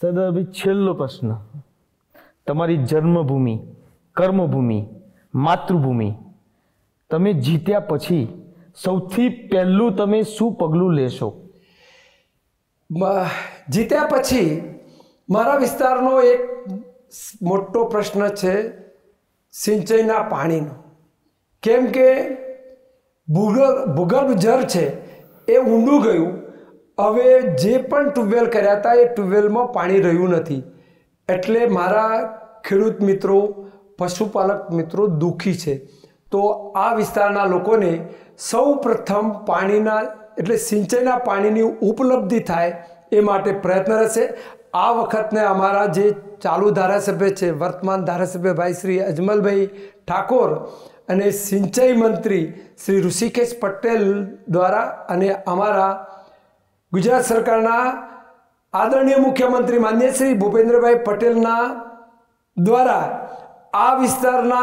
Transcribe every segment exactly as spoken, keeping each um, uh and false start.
સદભી છેલ્લો પ્રશ્ન, તમારી જન્મભૂમિ, કર્મભૂમિ, માતૃભૂમિ તમે જીત્યા પછી સૌથી પહેલું તમે શું પગલું લેશો? જીત્યા પછી મારા વિસ્તારનો એક મોટો પ્રશ્ન છે સિંચાઈના પાણીનો, કેમ કે ભૂગર્ભ ભૂગર્ભ જળ છે એ ઊંડું ગયું, હવે જે પણ ટ્યુબવેલ કર્યા હતા એ ટ્યુબવેલમાં પાણી રહ્યું નથી, એટલે મારા ખેડૂત મિત્રો પશુપાલક મિત્રો દુઃખી છે, તો આ વિસ્તારના લોકોને સૌ પ્રથમ પાણીના એટલે સિંચાઈના પાણીની ઉપલબ્ધિ થાય એ માટે પ્રયત્ન રહેશે। आ वक्त ने अमरा जे चालू धारासभ्य है वर्तमान धारासभ्य भाई श्री अजमल भाई ठाकोर अने सिंचाई मंत्री श्री ऋषिकेश पटेल द्वारा अने अमरा गुजरात सरकारना आदरणीय मुख्यमंत्री माननीय श्री भूपेन्द्र भाई पटेलना द्वारा आ विस्तारना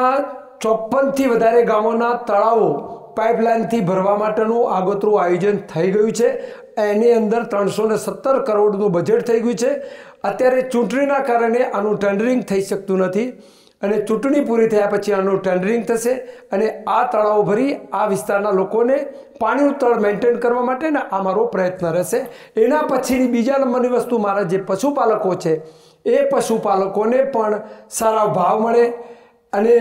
चौपन थी वधारे गामोना तळावो पाइपलाइन थी भरवा माटेनु आगोतरू आयोजन थई गयुं छे। एनी अंदर त्रणसो ने सत्तर करोड़नु बजेट थई गयुं छे। अत्यारे चूंटणीना कारणे आनुं टेन्डरिंग थई शकतुं नथी अने चूंटणी पूरी थया पछी आनुं टेन्डरिंग थशे अने आ तळाव भरी आ विस्तारना लोकोने पाणीनुं तळ मेन्टेन करवा माटे ने आ मारो प्रयत्न रहेशे। एना पछीनी बीजा नंबरनी वस्तु मारा जे पशुपालको छे ए पशुपालकोने पण सारा भाव मळे अने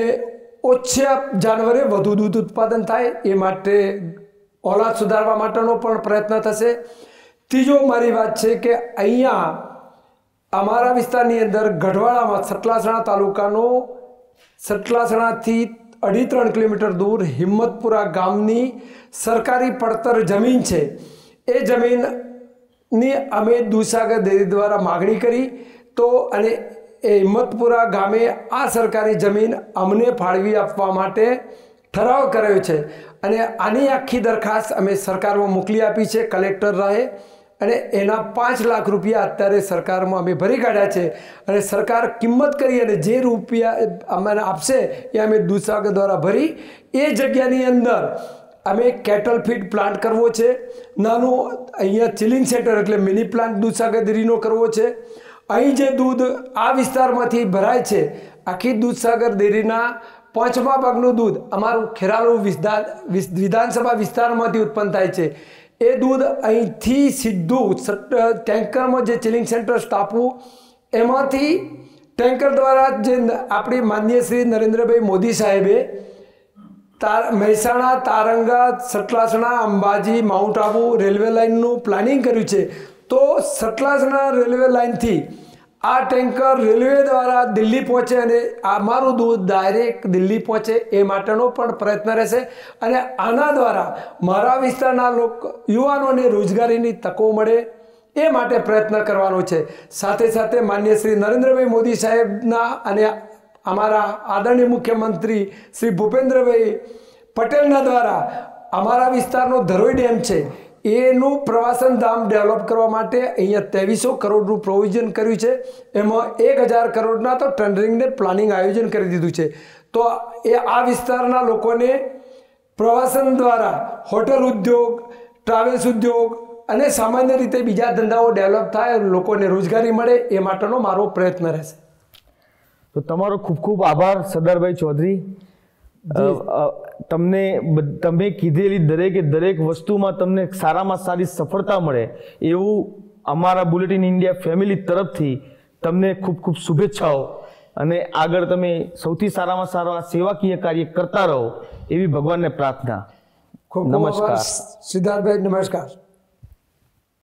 ओछा जानवरे वधु दूध उत्पादन थाय ए माटे औलाद सुधारवा माटेनो पण प्रयत्न थशे। तीजो मारी वात छे के अहींया अमारा विस्तारनी अंदर गढ़वाड़ामां सतलासणा तालुकानो सतलासणाथी अढ़ी त्रण किलोमीटर दूर हिम्मतपुरा गामनी सरकारी પડતર जमीन छे। ए जमीननी अमे दूधसागर डेरी द्वारा मागणी करी तो अने ए हिम्मतपुरा गामे आ सरकारी जमीन अमने फाळवी आपवा माटे ठराव कर्यो छे अने आनी आखी दरखास्त अमे सरकारमां मोकली आपी छे। कलेक्टर रहे अने एना पांच लाख रुपया अत्यारे सरकारमां अमे भरी काढ्या छे अने सरकार किंमत करी अने जे रुपया अमने आपशे ए अमे दूधसागर द्वारा भरी ए जग्यानी अंदर अमे केटल फीड प्लांट करवो छे। नानो अहींया चिलिंग सेंटर एटले मिनी प्लांट दूधसागर डेरीनो करवो छे। अहीं जे दूध आ विस्तारमांथी भराय छे आखी दूधसागर डेरीना पांचमा भागनुं दूध अमारुं खेरालू विधानसभा विस्तारमांथी उत्पन्न थाय छे। ए दूध अहींथी सीधुं टेंकरमां जे चिलिंग सेंटर स्थापवुं एमांथी टेंकर द्वारा जे आपणी माननीय श्री नरेन्द्र भाई मोदी साहेबे तार महसाणा तारंगा सतलासणा अंबाजी माउंट आबू रेलवे लाइननुं प्लानिंग कर्युं छे तो सतलासणा रेलवे लाइन थी आ टेंकर रेलवे द्वारा दिल्ली पहुंचे अने अमारू दूध डायरेक्ट दिल्ली पहुंचे ए माटेनो पण प्रयत्न रहेशे अने आना द्वारा मारा विस्तारना लोक युवानोने रोजगारीनी तको मळे ए माटे प्रयत्न करवानो छे। साथे साथे माननीय श्री नरेन्द्रभाई मोदी साहेबना अने अमारा आदरणीय मुख्यमंत्री श्री भूपेन्द्र भाई पटेलना द्वारा अमारा विस्तारनो धरोई डेम छे एनु प्रवासन धाम डेवलप करवा माटे अहींया तेवीसो करोड़नु प्रोविजन कर्युं छे। एमां एक हज़ार करोड़ना तो टेन्डरिंग ने प्लानिंग आयोजन करी दीधुं छे। तो ए आ विस्तारना लोकोने प्रवासन द्वारा होटल उद्योग ट्रावेल्स उद्योग अने सामान्य रीते बीजा धंधाओ डेवलप थाय लोकोने रोजगारी मळे ए माटेनो मारो प्रयत्न रहेशे। तो तमारो खूब खूब आभार सरदारभाई चौधरी। तमने तमे कीधेली दरेके दरेक वस्तुमां तमने सारामां सारी सफलता मळे एवुं अमारा बुलेटिन इंडिया फेमिली तरफथी तमने खूब खूब शुभेच्छाओं अने आगळ तमे सौथी सारामां सारा सेवाकीय कार्य करता रहो एवी भगवानने प्रार्थना। खूब नमस्कार सिद्धार्थभाई, नमस्कार।